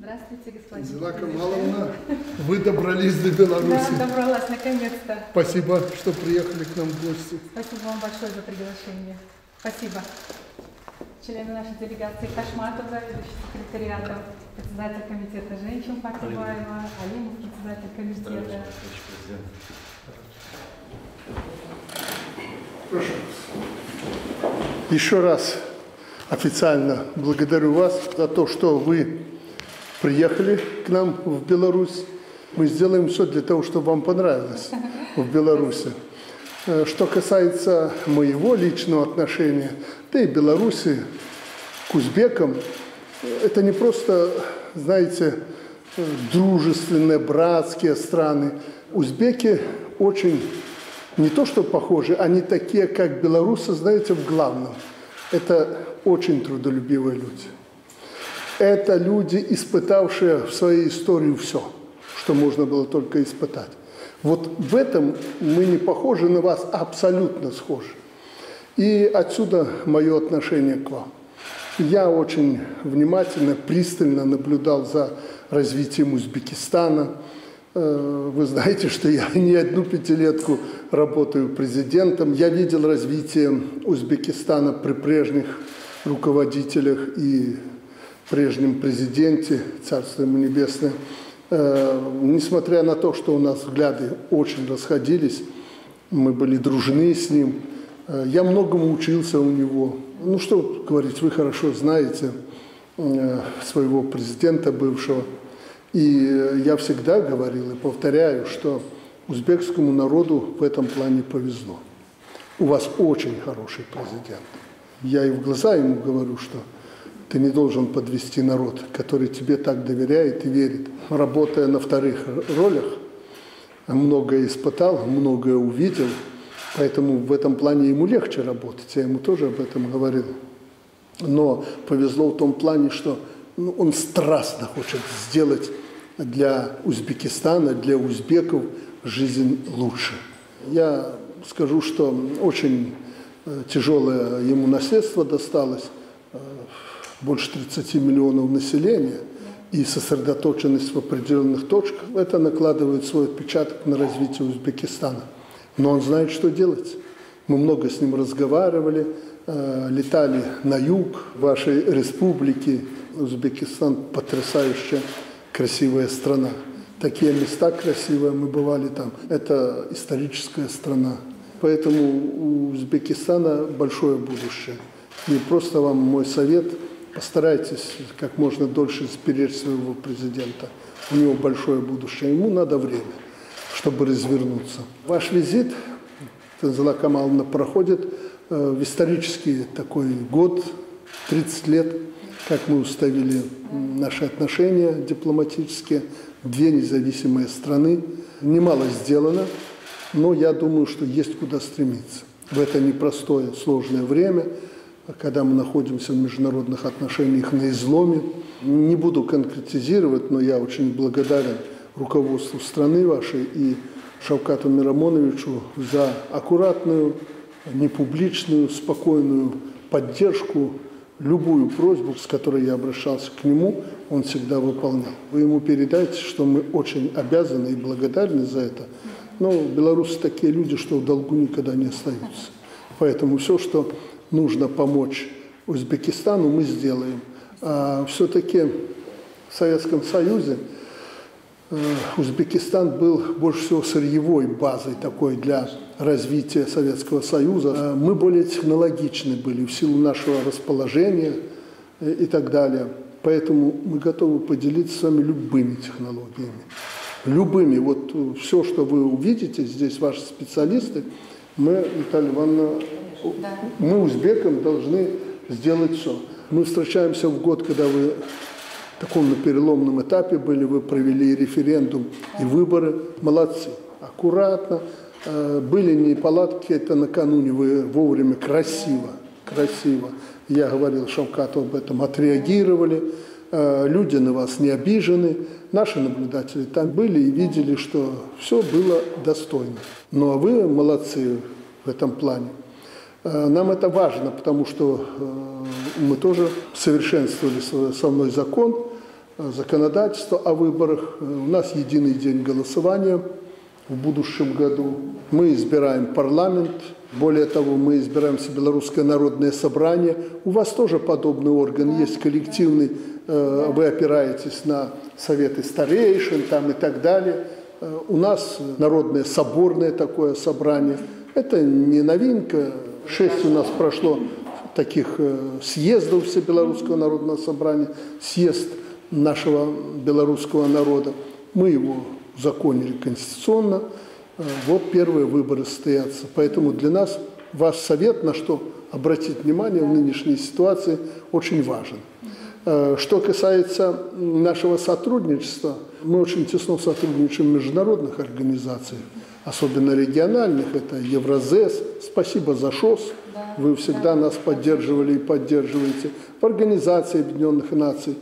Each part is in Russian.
Здравствуйте, господин. Танзила Камаловна, вы добрались до Беларуси. Да, добралась, наконец-то. Спасибо, что приехали к нам в гости. Спасибо вам большое за приглашение. Спасибо. Члены нашей делегации Кашматов, заведующий секретариатом, председатель комитета женщин Бакирова, Алина, председатель комитета. Прошу. Еще раз официально благодарю вас за то, что вы приехали к нам в Беларусь. Мы сделаем все для того, чтобы вам понравилось в Беларуси. Что касается моего личного отношения, да и Беларуси к узбекам, это не просто, знаете, дружественные, братские страны. Узбеки очень, не то что похожи, они такие, как белорусы, знаете, в главном. Это очень трудолюбивые люди. Это люди, испытавшие в своей истории все, что можно было только испытать. Вот в этом мы не похожи на вас, абсолютно схожи. И отсюда мое отношение к вам. Я очень внимательно, пристально наблюдал за развитием Узбекистана. Вы знаете, что я не одну пятилетку работаю президентом. Я видел развитие Узбекистана при прежних руководителях и прежнем президенте, царство ему небесное. Несмотря на то, что у нас взгляды очень расходились, мы были дружны с ним, я многому учился у него. Ну что говорить, вы хорошо знаете своего президента бывшего. И я всегда говорил и повторяю, что узбекскому народу в этом плане повезло. У вас очень хороший президент. Я и в глаза ему говорю, что ты не должен подвести народ, который тебе так доверяет и верит. Работая на вторых ролях, многое испытал, многое увидел, поэтому в этом плане ему легче работать. Я ему тоже об этом говорил. Но повезло в том плане, что он страстно хочет сделать для Узбекистана, для узбеков жизнь лучше. Я скажу, что очень тяжелое ему наследство досталось. Больше 30 миллионов населения и сосредоточенность в определенных точках, это накладывает свой отпечаток на развитие Узбекистана. Но он знает, что делать. Мы много с ним разговаривали, летали на юг вашей республики. Узбекистан – потрясающе красивая страна. Такие места красивые, мы бывали там. Это историческая страна. Поэтому у Узбекистана большое будущее. И просто вам мой совет – постарайтесь как можно дольше сберечь своего президента. У него большое будущее. Ему надо время, чтобы развернуться. Ваш визит, Танзила Камаловна, проходит в исторический такой год, 30 лет, как мы уставили наши отношения дипломатические. Две независимые страны. Немало сделано, но я думаю, что есть куда стремиться. В это непростое, сложное время, когда мы находимся в международных отношениях на изломе. Не буду конкретизировать, но я очень благодарен руководству страны вашей и Шавкату Миромоновичу за аккуратную, непубличную, спокойную поддержку. Любую просьбу, с которой я обращался к нему, он всегда выполнял. Вы ему передайте, что мы очень обязаны и благодарны за это. Но белорусы такие люди, что в долгу никогда не остаются. Поэтому все, что нужно помочь Узбекистану, мы сделаем. А все-таки в Советском Союзе Узбекистан был больше всего сырьевой базой такой для развития Советского Союза. Мы более технологичны были в силу нашего расположения и так далее. Поэтому мы готовы поделиться с вами любыми технологиями. Любыми. Вот все, что вы увидите, здесь ваши специалисты, мы, Наталья Ивановна, мы узбекам должны сделать все. Мы встречаемся в год, когда вы в таком переломном этапе были, вы провели референдум и выборы. Молодцы, аккуратно. Были неполадки, это накануне вы вовремя, красиво, красиво. Я говорил Шавкату об этом, отреагировали. Люди на вас не обижены. Наши наблюдатели там были и видели, что все было достойно. Ну а вы молодцы в этом плане. Нам это важно, потому что мы тоже совершенствовали со мной закон, законодательство о выборах. У нас единый день голосования в будущем году. Мы избираем парламент. Более того, мы избираем Всебелорусское народное собрание. У вас тоже подобный орган есть, коллективный. Вы опираетесь на советы старейшин там, и так далее. У нас народное соборное такое собрание. Это не новинка. 6 у нас прошло таких съездов Всебелорусского народного собрания. Съезд нашего белорусского народа. Мы его законили конституционно. Вот первые выборы состоятся. Поэтому для нас ваш совет, на что обратить внимание в нынешней ситуации, очень важен. Что касается нашего сотрудничества, мы очень тесно сотрудничаем в международных организациях, особенно региональных, это ЕврозЭС. Спасибо за ШОС, вы всегда нас поддерживали и поддерживаете. В Организации Объединенных Наций.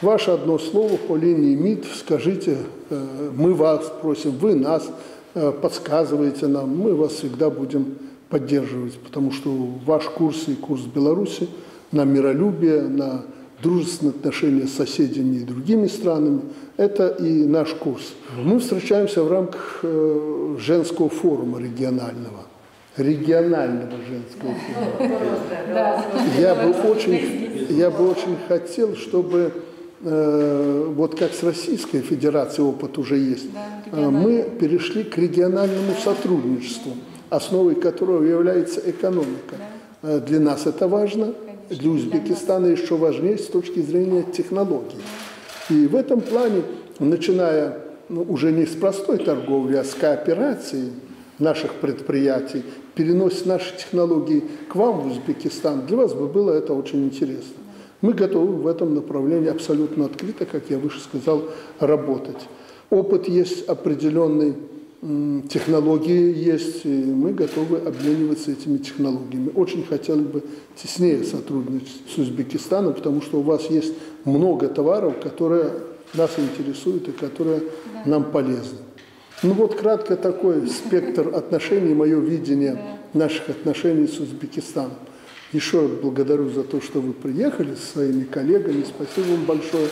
Ваше одно слово по линии МИД, скажите, мы вас просим, вы нас подсказываете нам, мы вас всегда будем поддерживать, потому что ваш курс и курс Беларуси на миролюбие, на дружественные отношения с соседями и другими странами, это и наш курс. Мы встречаемся в рамках женского форума регионального. Регионального женского форума. Я бы очень хотел, чтобы, вот как с Российской Федерацией опыт уже есть, мы перешли к региональному сотрудничеству, основой которого является экономика. Для нас это важно. Для Узбекистана еще важнее с точки зрения технологий. И в этом плане, начиная уже не с простой торговли, а с кооперации наших предприятий, переносить наши технологии к вам, в Узбекистан, для вас бы было это очень интересно. Мы готовы в этом направлении абсолютно открыто, как я выше сказал, работать. Опыт есть определенный, технологии есть, и мы готовы обмениваться этими технологиями. Очень хотели бы теснее сотрудничать с Узбекистаном, потому что у вас есть много товаров, которые нас интересуют и которые нам полезны. Ну вот кратко такой спектр отношений, мое видение наших отношений с Узбекистаном. Еще благодарю за то, что вы приехали со своими коллегами. Спасибо вам большое.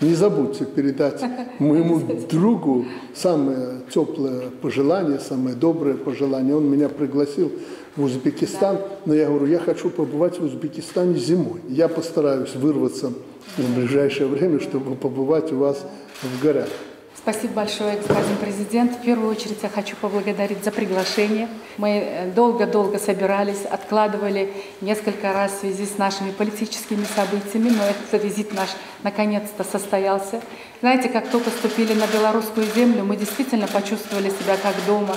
Не забудьте передать моему другу самые теплые пожелания, самые добрые пожелания. Он меня пригласил в Узбекистан, но я говорю, я хочу побывать в Узбекистане зимой. Я постараюсь вырваться в ближайшее время, чтобы побывать у вас в горах. Спасибо большое, господин президент. В первую очередь я хочу поблагодарить за приглашение. Мы долго-долго собирались, откладывали несколько раз в связи с нашими политическими событиями, но этот визит наш наконец-то состоялся. Знаете, как только ступили на белорусскую землю, мы действительно почувствовали себя как дома.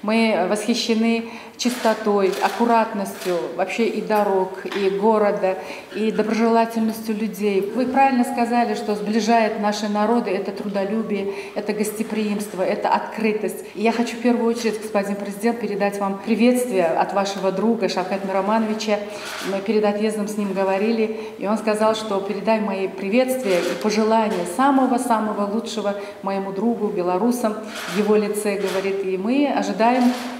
Мы восхищены чистотой, аккуратностью вообще и дорог, и города, и доброжелательностью людей. Вы правильно сказали, что сближает наши народы это трудолюбие, это гостеприимство, это открытость. И я хочу в первую очередь, господин президент, передать вам приветствие от вашего друга Шахата Миромоновича. Мы перед отъездом с ним говорили, и он сказал, что передай мои приветствия и пожелания самого-самого лучшего моему другу, белорусам, в его лице, говорит, и мы ожидаем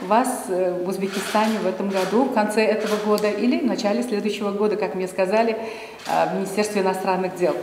вас в Узбекистане в этом году, в конце этого года или в начале следующего года, как мне сказали, в Министерстве иностранных дел.